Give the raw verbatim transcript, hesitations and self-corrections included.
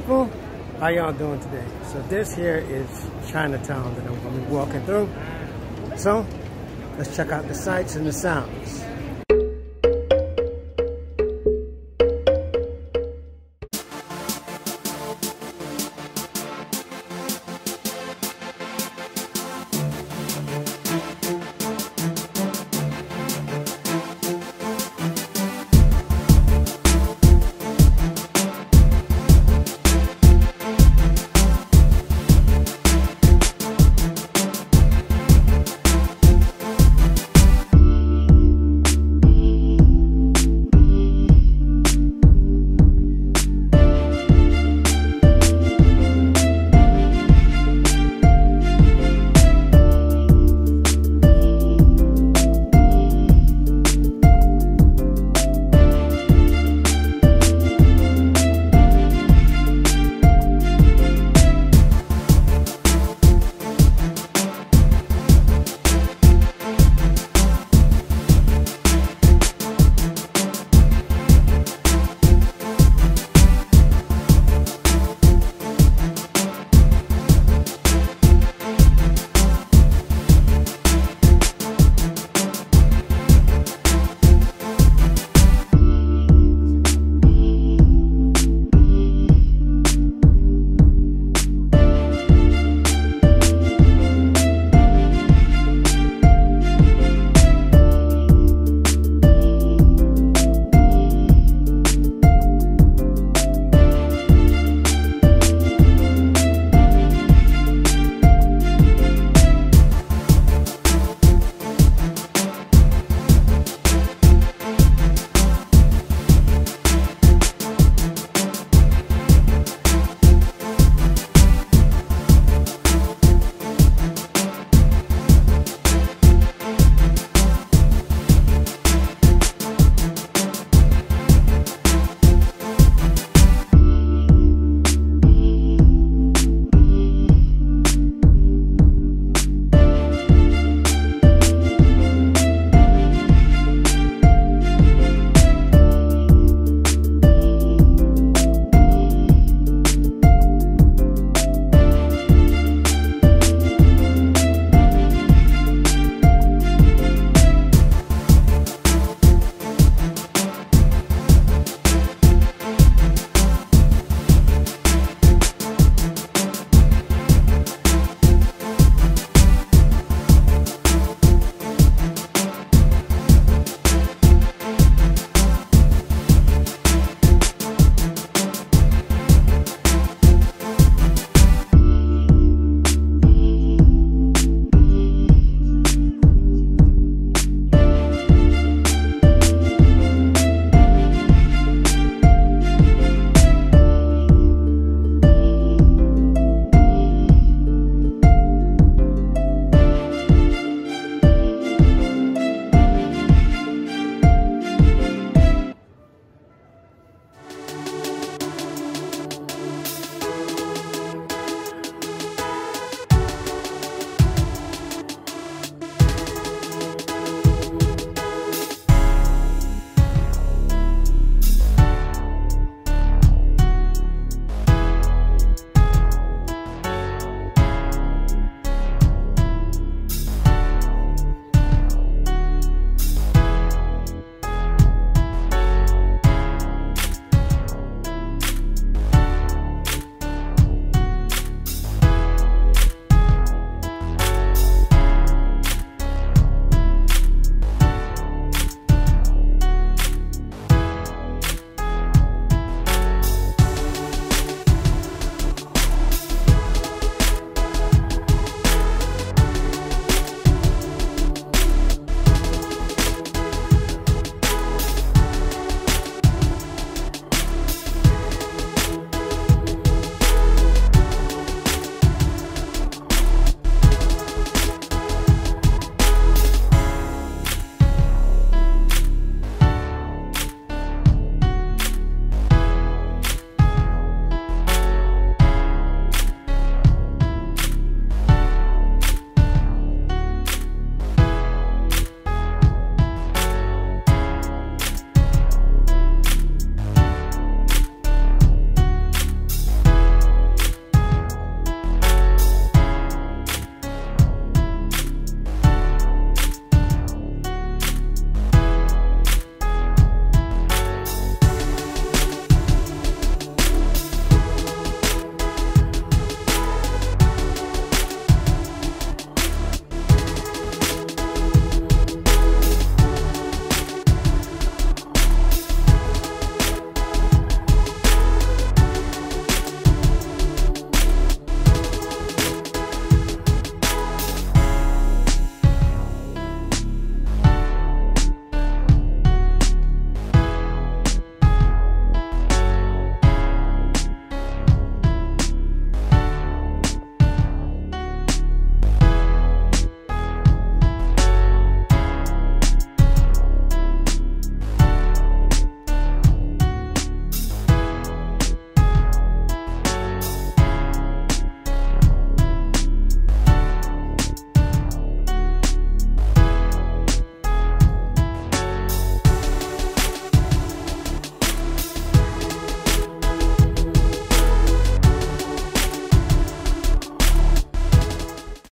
people, how y'all doing today? So this here is Chinatown that I'm going to be walking through. So let's check out the sights and the sounds.